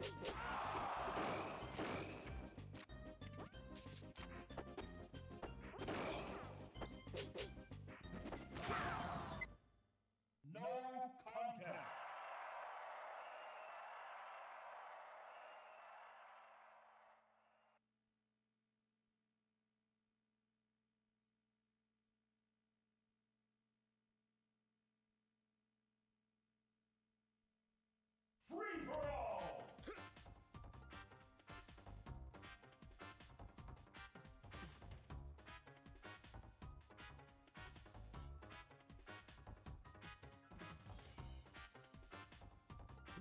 No contest. Free for all.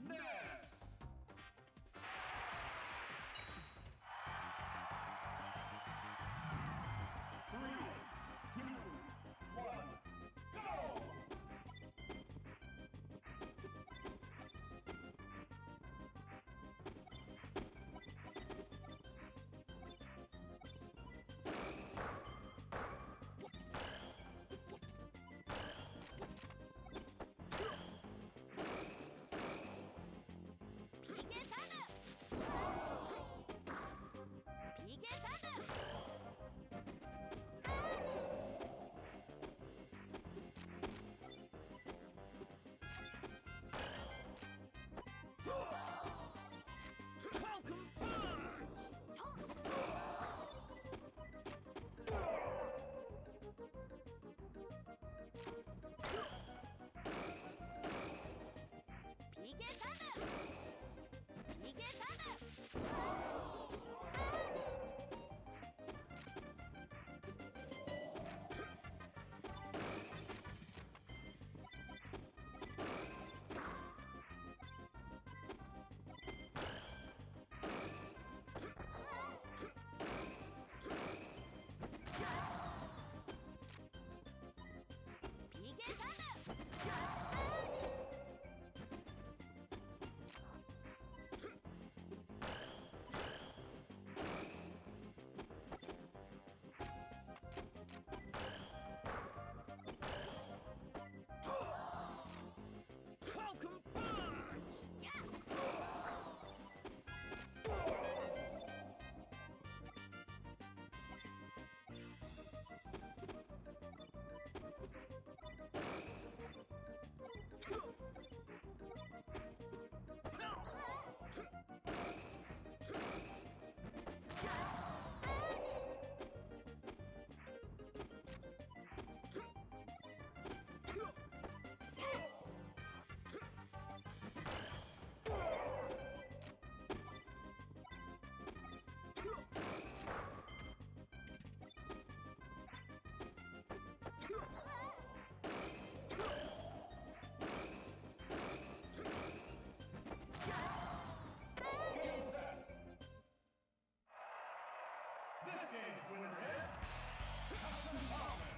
Next. This game's winner is Captain Thomas.